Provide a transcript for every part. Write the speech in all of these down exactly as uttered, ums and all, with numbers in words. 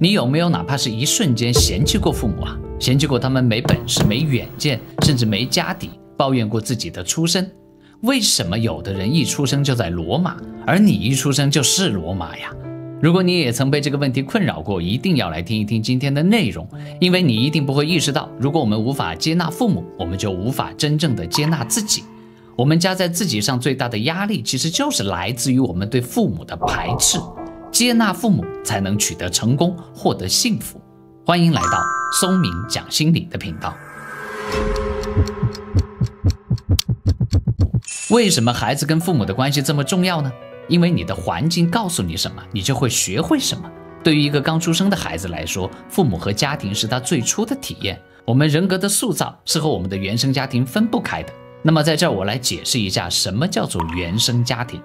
你有没有哪怕是一瞬间嫌弃过父母啊？嫌弃过他们没本事、没远见，甚至没家底，抱怨过自己的出身？为什么有的人一出生就在罗马，而你一出生就是罗马呀？如果你也曾被这个问题困扰过，一定要来听一听今天的内容，因为你一定不会意识到，如果我们无法接纳父母，我们就无法真正的接纳自己。我们加在自己上最大的压力，其实就是来自于我们对父母的排斥。接纳父母，才能取得成功，获得幸福。欢迎来到松明讲心理的频道。为什么孩子跟父母的关系这么重要呢？因为你的环境告诉你什么，你就会学会什么。对于一个刚出生的孩子来说，父母和家庭是他最初的体验。我们人格的塑造是和我们的原生家庭分不开的。那么在这儿，我来解释一下什么叫做原生家庭。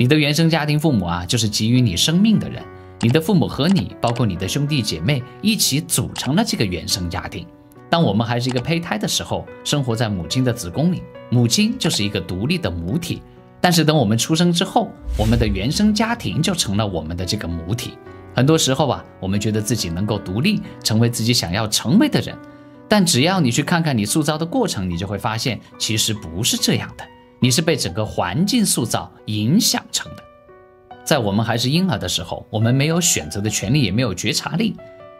你的原生家庭父母啊，就是给予你生命的人。你的父母和你，包括你的兄弟姐妹，一起组成了这个原生家庭。当我们还是一个胚胎的时候，生活在母亲的子宫里，母亲就是一个独立的母体。但是等我们出生之后，我们的原生家庭就成了我们的这个母体。很多时候啊，我们觉得自己能够独立，成为自己想要成为的人。但只要你去看看你塑造的过程，你就会发现，其实不是这样的。你是被整个环境塑造影响成的。在我们还是婴儿的时候，我们没有选择的权利，也没有觉察力。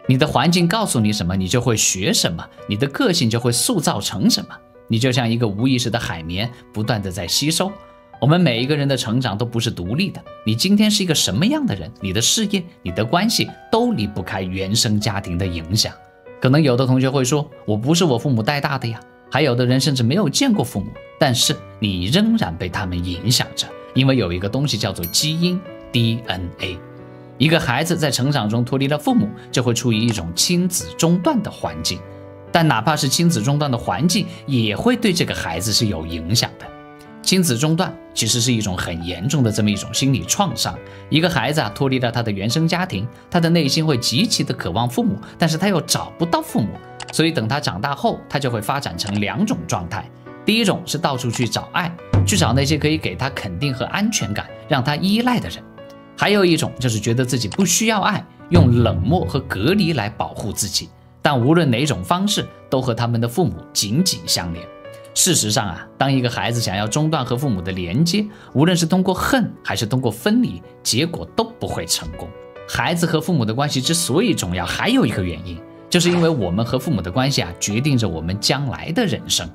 你的环境告诉你什么，你就会学什么，你的个性就会塑造成什么。你就像一个无意识的海绵，不断的在吸收。我们每一个人的成长都不是独立的。你今天是一个什么样的人，你的事业、你的关系都离不开原生家庭的影响。可能有的同学会说，我不是我父母带大的呀。还有的人甚至没有见过父母，但是你仍然被他们影响着，因为有一个东西叫做基因 D N A。 一个孩子在成长中脱离了父母，就会处于一种亲子中断的环境。但哪怕是亲子中断的环境，也会对这个孩子是有影响的。亲子中断其实是一种很严重的这么一种心理创伤。一个孩子啊，脱离了他的原生家庭，他的内心会极其的渴望父母，但是他又找不到父母。所以等他长大后，他就会发展成两种状态。第一种是到处去找爱，去找那些可以给他肯定和安全感，让他依赖的人。还有一种就是觉得自己不需要爱，用冷漠和隔离来保护自己。但无论哪种方式，都和他们的父母紧紧相连。事实上啊，当一个孩子想要中断和父母的连接，无论是通过恨还是通过分离，结果都不会成功。孩子和父母的关系之所以重要，还有一个原因，就是因为我们和父母的关系啊，决定着我们将来的人生。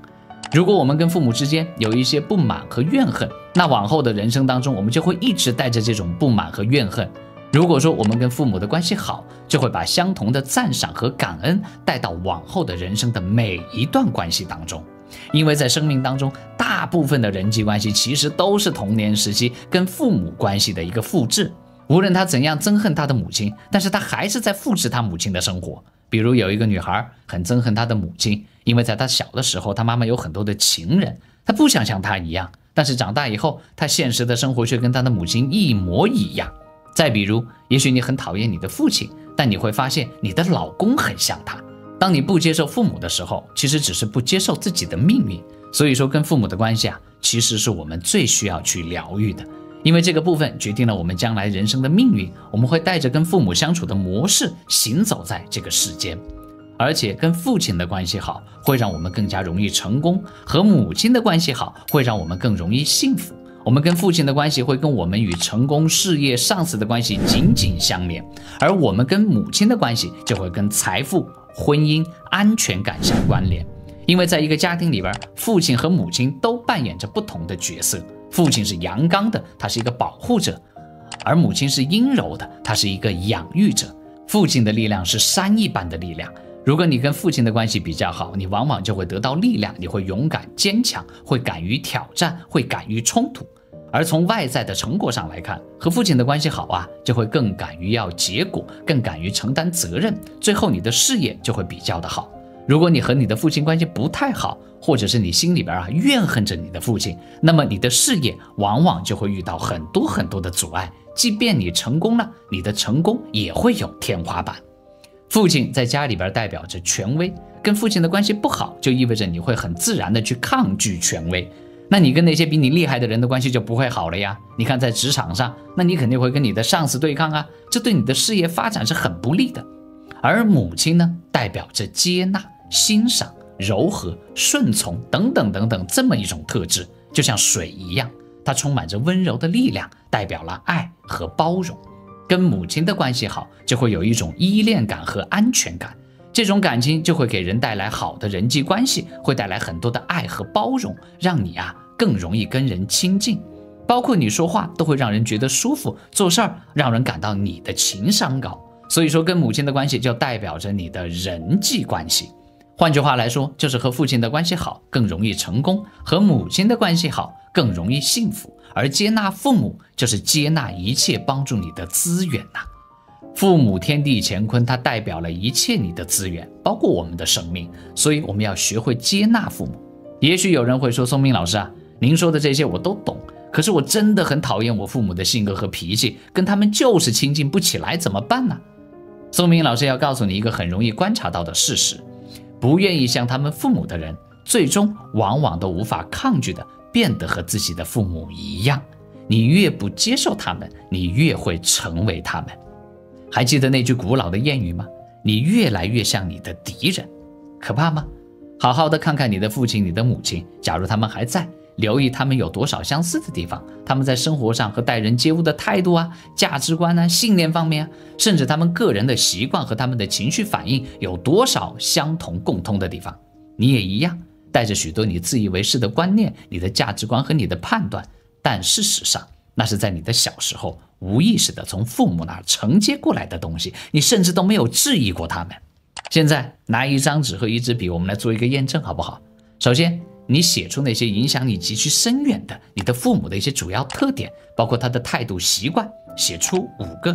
如果我们跟父母之间有一些不满和怨恨，那往后的人生当中，我们就会一直带着这种不满和怨恨。如果说我们跟父母的关系好，就会把相同的赞赏和感恩带到往后的人生的每一段关系当中。因为在生命当中，大部分的人际关系其实都是童年时期跟父母关系的一个复制。无论他怎样憎恨他的母亲，但是他还是在复制他母亲的生活。比如有一个女孩很憎恨她的母亲，因为在她小的时候，她妈妈有很多的情人，她不想像她一样，但是长大以后，她现实的生活却跟她的母亲一模一样。再比如，也许你很讨厌你的父亲，但你会发现你的老公很像他。当你不接受父母的时候，其实只是不接受自己的命运。所以说，跟父母的关系啊，其实是我们最需要去疗愈的。因为这个部分决定了我们将来人生的命运，我们会带着跟父母相处的模式行走在这个世间。而且跟父亲的关系好，会让我们更加容易成功；和母亲的关系好，会让我们更容易幸福。我们跟父亲的关系会跟我们与成功、事业、上司的关系紧紧相连，而我们跟母亲的关系就会跟财富、婚姻、安全感相关联。因为在一个家庭里边，父亲和母亲都扮演着不同的角色。父亲是阳刚的，他是一个保护者，而母亲是阴柔的，他是一个养育者。父亲的力量是山一般的力量，如果你跟父亲的关系比较好，你往往就会得到力量，你会勇敢坚强，会敢于挑战，会敢于冲突。而从外在的成果上来看，和父亲的关系好啊，就会更敢于要结果，更敢于承担责任，最后你的事业就会比较的好。如果你和你的父亲关系不太好，或者是你心里边啊怨恨着你的父亲，那么你的事业往往就会遇到很多很多的阻碍。即便你成功了，你的成功也会有天花板。父亲在家里边代表着权威，跟父亲的关系不好，就意味着你会很自然的去抗拒权威。那你跟那些比你厉害的人的关系就不会好了呀。你看在职场上，那你肯定会跟你的上司对抗啊，这对你的事业发展是很不利的。而母亲呢，代表着接纳、欣赏、柔和、顺从等等等等这么一种特质，就像水一样，它充满着温柔的力量，代表了爱和包容。跟母亲的关系好，就会有一种依恋感和安全感。 这种感情就会给人带来好的人际关系，会带来很多的爱和包容，让你啊更容易跟人亲近，包括你说话都会让人觉得舒服，做事儿让人感到你的情商高。所以说，跟母亲的关系就代表着你的人际关系。换句话来说，就是和父亲的关系好更容易成功，和母亲的关系好更容易幸福。而接纳父母就是接纳一切帮助你的资源呐、啊。 父母天地乾坤，它代表了一切你的资源，包括我们的生命，所以我们要学会接纳父母。也许有人会说：“松斌老师啊，您说的这些我都懂，可是我真的很讨厌我父母的性格和脾气，跟他们就是亲近不起来，怎么办呢？”松斌老师要告诉你一个很容易观察到的事实：不愿意像他们父母的人，最终往往都无法抗拒的变得和自己的父母一样。你越不接受他们，你越会成为他们。 还记得那句古老的谚语吗？你越来越像你的敌人，可怕吗？好好的看看你的父亲、你的母亲，假如他们还在，留意他们有多少相似的地方，他们在生活上和待人接物的态度啊、价值观啊、信念方面啊，甚至他们个人的习惯和他们的情绪反应有多少相同共通的地方。你也一样，带着许多你自以为是的观念、你的价值观和你的判断，但事实上，那是在你的小时候。 无意识的从父母那承接过来的东西，你甚至都没有质疑过他们。现在拿一张纸和一支笔，我们来做一个验证，好不好？首先，你写出那些影响你极其深远的你的父母的一些主要特点，包括他的态度、习惯，写出五个。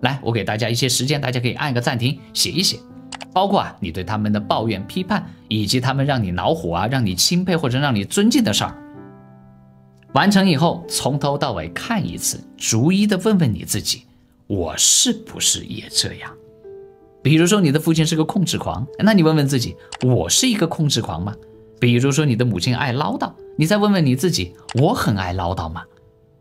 来，我给大家一些时间，大家可以按个暂停写一写。包括啊，你对他们的抱怨、批判，以及他们让你恼火啊、让你钦佩或者让你尊敬的事儿。 完成以后，从头到尾看一次，逐一的问问你自己，我是不是也这样？比如说你的父亲是个控制狂，那你问问自己，我是一个控制狂吗？比如说你的母亲爱唠叨，你再问问你自己，我很爱唠叨吗？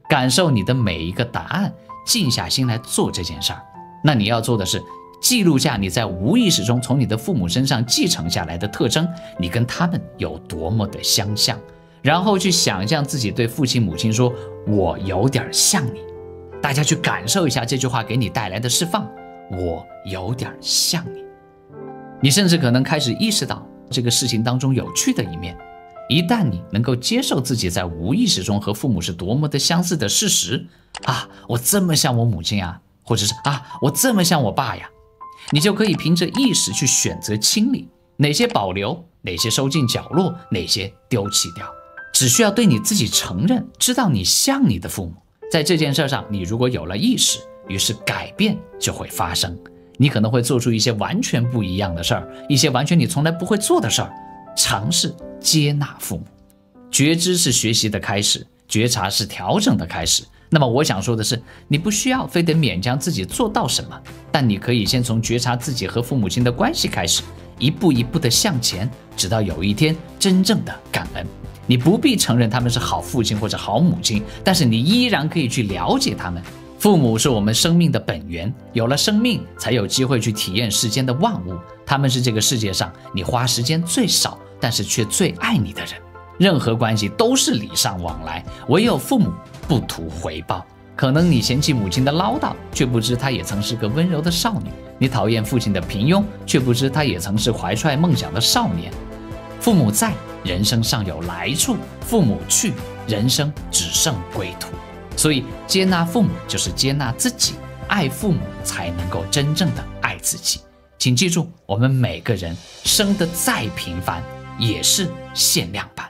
感受你的每一个答案，静下心来做这件事儿。那你要做的是记录下你在无意识中从你的父母身上继承下来的特征，你跟他们有多么的相像。 然后去想象自己对父亲母亲说：“我有点像你。”大家去感受一下这句话给你带来的释放。我有点像你，你甚至可能开始意识到这个事情当中有趣的一面。一旦你能够接受自己在无意识中和父母是多么的相似的事实，啊，我这么像我母亲啊，或者是啊，我这么像我爸呀，你就可以凭着意识去选择清理哪些保留，哪些收进角落，哪些丢弃掉。 只需要对你自己承认，知道你像你的父母，在这件事上，你如果有了意识，于是改变就会发生。你可能会做出一些完全不一样的事儿，一些完全你从来不会做的事儿。尝试接纳父母，觉知是学习的开始，觉察是调整的开始。那么我想说的是，你不需要非得勉强自己做到什么，但你可以先从觉察自己和父母亲的关系开始，一步一步的向前，直到有一天真正的感恩。 你不必承认他们是好父亲或者好母亲，但是你依然可以去了解他们。父母是我们生命的本源，有了生命，才有机会去体验世间的万物。他们是这个世界上你花时间最少，但是却最爱你的人。任何关系都是礼尚往来，唯有父母不图回报。可能你嫌弃母亲的唠叨，却不知她也曾是个温柔的少女；你讨厌父亲的平庸，却不知他也曾是怀揣梦想的少年。父母在。 人生尚有来处，父母去，人生只剩归途。所以，接纳父母就是接纳自己，爱父母才能够真正的爱自己。请记住，我们每个人生得再平凡，也是限量版。